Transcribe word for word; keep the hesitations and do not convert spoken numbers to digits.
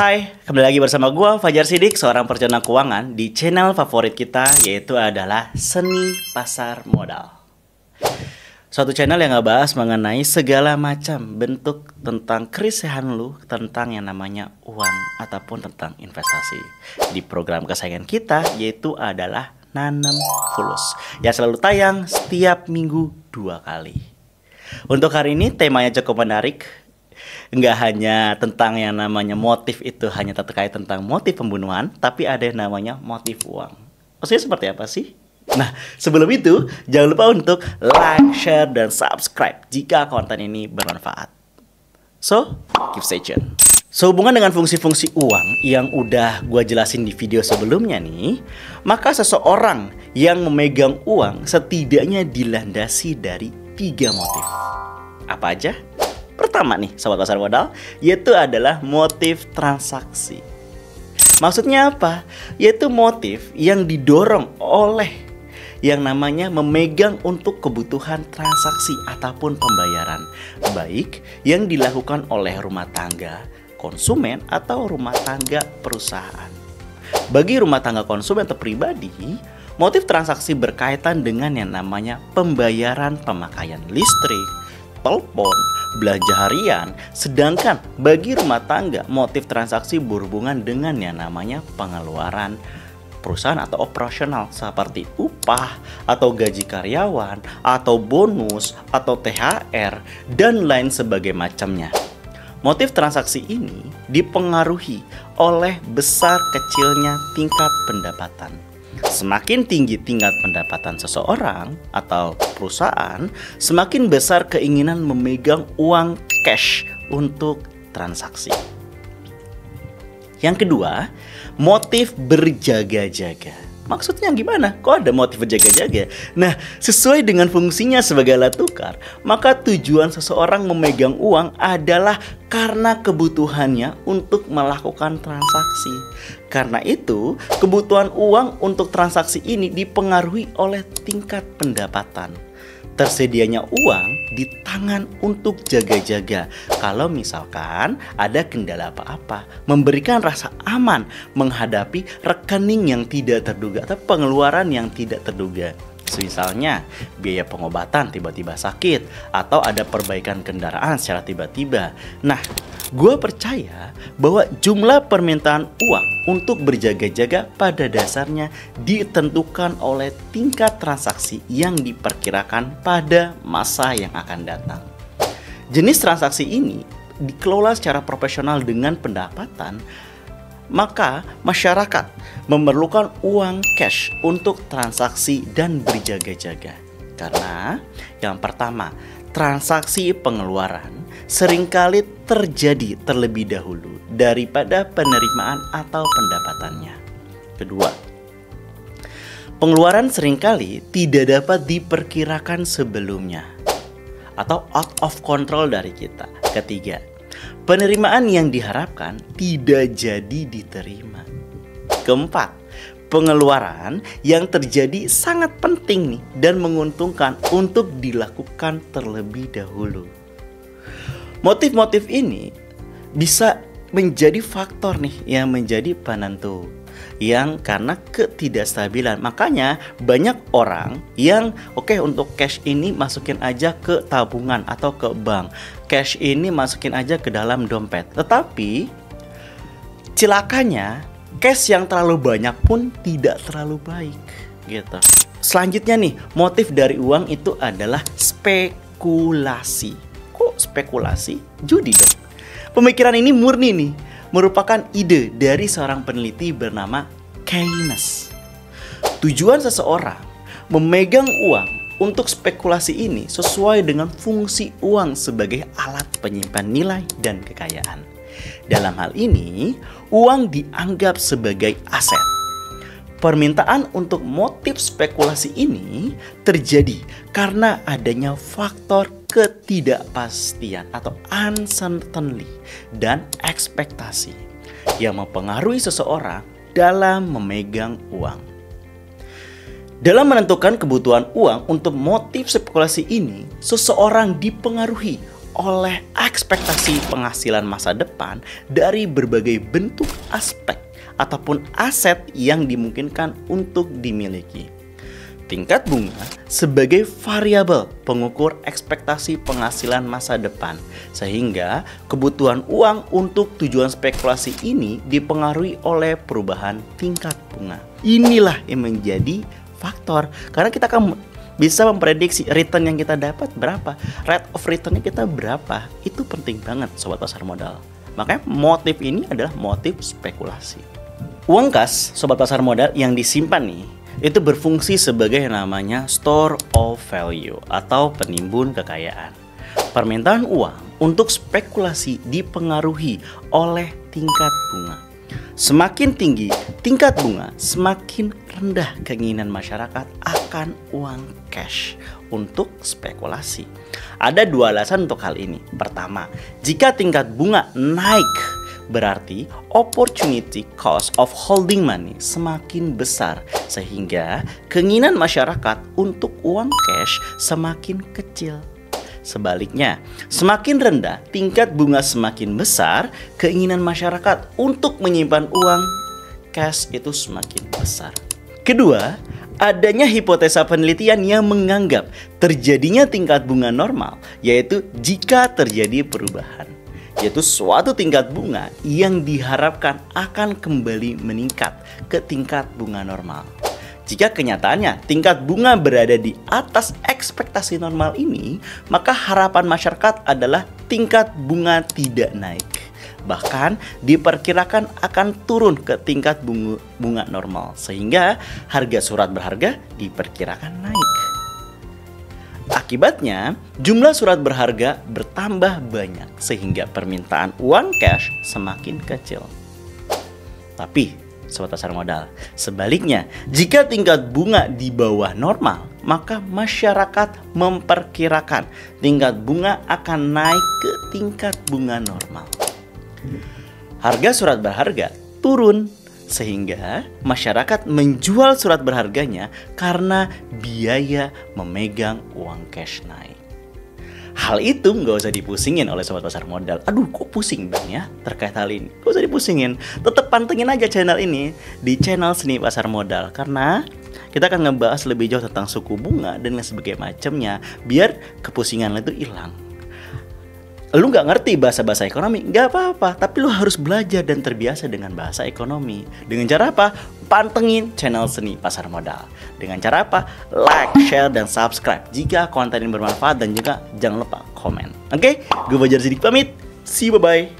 Hai, kembali lagi bersama gua Fajar Sidik, seorang perencana keuangan di channel favorit kita, yaitu adalah Seni Pasar Modal. Suatu channel yang ngebahas mengenai segala macam bentuk tentang kerisehan lu tentang yang namanya uang ataupun tentang investasi. Di program kesayangan kita yaitu adalah Nanem Fulus yang selalu tayang setiap minggu dua kali. Untuk hari ini temanya cukup menarik. Nggak hanya tentang yang namanya motif itu hanya terkait tentang motif pembunuhan, tapi ada yang namanya motif uang. Maksudnya seperti apa sih? Nah, sebelum itu jangan lupa untuk like, share, dan subscribe jika konten ini bermanfaat. So, keep stay tune. Sehubungan dengan fungsi-fungsi uang yang udah gua jelasin di video sebelumnya nih, maka seseorang yang memegang uang setidaknya dilandasi dari tiga motif. Apa aja? Pertama nih, Sobat Pasar Modal, yaitu adalah motif transaksi. Maksudnya apa? Yaitu motif yang didorong oleh yang namanya memegang untuk kebutuhan transaksi ataupun pembayaran, baik yang dilakukan oleh rumah tangga konsumen atau rumah tangga perusahaan. Bagi rumah tangga konsumen atau pribadi, motif transaksi berkaitan dengan yang namanya pembayaran pemakaian listrik, telepon, belanja harian. Sedangkan bagi rumah tangga, motif transaksi berhubungan dengan yang namanya pengeluaran perusahaan atau operasional seperti upah atau gaji karyawan atau bonus atau T H R dan lain sebagainya macamnya. Motif transaksi ini dipengaruhi oleh besar kecilnya tingkat pendapatan. Semakin tinggi tingkat pendapatan seseorang atau perusahaan, semakin besar keinginan memegang uang cash untuk transaksi. Yang kedua, motif berjaga-jaga. Maksudnya gimana? Kok ada motif berjaga-jaga? Nah, sesuai dengan fungsinya sebagai alat tukar, maka tujuan seseorang memegang uang adalah karena kebutuhannya untuk melakukan transaksi. Karena itu, kebutuhan uang untuk transaksi ini dipengaruhi oleh tingkat pendapatan. Tersedianya uang di tangan untuk jaga-jaga kalau misalkan ada kendala apa-apa, memberikan rasa aman menghadapi rekening yang tidak terduga atau pengeluaran yang tidak terduga. Misalnya biaya pengobatan tiba-tiba sakit atau ada perbaikan kendaraan secara tiba-tiba. Nah, gue percaya bahwa jumlah permintaan uang untuk berjaga-jaga pada dasarnya ditentukan oleh tingkat transaksi yang diperkirakan pada masa yang akan datang. Jenis transaksi ini dikelola secara profesional dengan pendapatan, maka masyarakat memerlukan uang cash untuk transaksi dan berjaga-jaga. Karena yang pertama, transaksi pengeluaran seringkali terjadi terlebih dahulu daripada penerimaan atau pendapatannya. Kedua, pengeluaran seringkali tidak dapat diperkirakan sebelumnya atau out of control dari kita. Ketiga, penerimaan yang diharapkan tidak jadi diterima. Keempat, pengeluaran yang terjadi sangat penting nih dan menguntungkan untuk dilakukan terlebih dahulu. Motif-motif ini bisa menjadi faktor nih yang menjadi penentu yang karena ketidakstabilan. Makanya banyak orang yang oke okay, untuk cash ini masukin aja ke tabungan atau ke bank, cash ini masukin aja ke dalam dompet. Tetapi celakanya cash yang terlalu banyak pun tidak terlalu baik gitu. Selanjutnya nih, motif dari uang itu adalah spekulasi. Kok spekulasi? Judi dong. Pemikiran ini murni nih merupakan ide dari seorang peneliti bernama Keynes. Tujuan seseorang memegang uang untuk spekulasi ini sesuai dengan fungsi uang sebagai alat penyimpan nilai dan kekayaan. Dalam hal ini, uang dianggap sebagai aset. Permintaan untuk motif spekulasi ini terjadi karena adanya faktor ketidakpastian atau uncertainty dan ekspektasi yang mempengaruhi seseorang dalam memegang uang. Dalam menentukan kebutuhan uang untuk motif spekulasi ini, seseorang dipengaruhi oleh ekspektasi penghasilan masa depan dari berbagai bentuk aspek ataupun aset yang dimungkinkan untuk dimiliki. Tingkat bunga sebagai variabel pengukur ekspektasi penghasilan masa depan, sehingga kebutuhan uang untuk tujuan spekulasi ini dipengaruhi oleh perubahan tingkat bunga. Inilah yang menjadi faktor, karena kita akan bisa memprediksi return yang kita dapat berapa, rate of returnnya kita berapa. Itu penting banget Sobat Pasar Modal. Makanya motif ini adalah motif spekulasi. Uang kas Sobat Pasar Modal yang disimpan nih, itu berfungsi sebagai namanya store of value atau penimbun kekayaan. Permintaan uang untuk spekulasi dipengaruhi oleh tingkat bunga. Semakin tinggi tingkat bunga, semakin rendah keinginan masyarakat akan uang cash untuk spekulasi. Ada dua alasan untuk hal ini. Pertama, jika tingkat bunga naik, berarti opportunity cost of holding money semakin besar, sehingga keinginan masyarakat untuk uang cash semakin kecil. Sebaliknya, semakin rendah tingkat bunga semakin besar, keinginan masyarakat untuk menyimpan uang cash itu semakin besar. Kedua, adanya hipotesa penelitian yang menganggap terjadinya tingkat bunga normal, yaitu jika terjadi perubahan, yaitu suatu tingkat bunga yang diharapkan akan kembali meningkat ke tingkat bunga normal. Jika kenyataannya tingkat bunga berada di atas ekspektasi normal ini, maka harapan masyarakat adalah tingkat bunga tidak naik. Bahkan diperkirakan akan turun ke tingkat bunga, bunga normal, sehingga harga surat berharga diperkirakan naik. Akibatnya, jumlah surat berharga bertambah banyak, sehingga permintaan uang cash semakin kecil. Tapi Sobat Pasar Modal, sebaliknya, jika tingkat bunga di bawah normal, maka masyarakat memperkirakan tingkat bunga akan naik ke tingkat bunga normal. Harga surat berharga turun, sehingga masyarakat menjual surat berharganya karena biaya memegang uang cash naik. Hal itu nggak usah dipusingin oleh Sobat Pasar Modal. Aduh, kok pusing bang ya terkait hal ini. Nggak usah dipusingin, tetap pantengin aja channel ini di channel Seni Pasar Modal, karena kita akan ngebahas lebih jauh tentang suku bunga dan lain sebagainya macamnya, biar kepusingan lo itu hilang. Lu nggak ngerti bahasa-bahasa ekonomi, nggak apa-apa, tapi lu harus belajar dan terbiasa dengan bahasa ekonomi. Dengan cara apa? Pantengin channel Seni Pasar Modal. Dengan cara apa? Like, share, dan subscribe jika konten ini bermanfaat, dan juga jangan lupa komen. Oke, gue Fajar Sidik pamit. See you, bye-bye.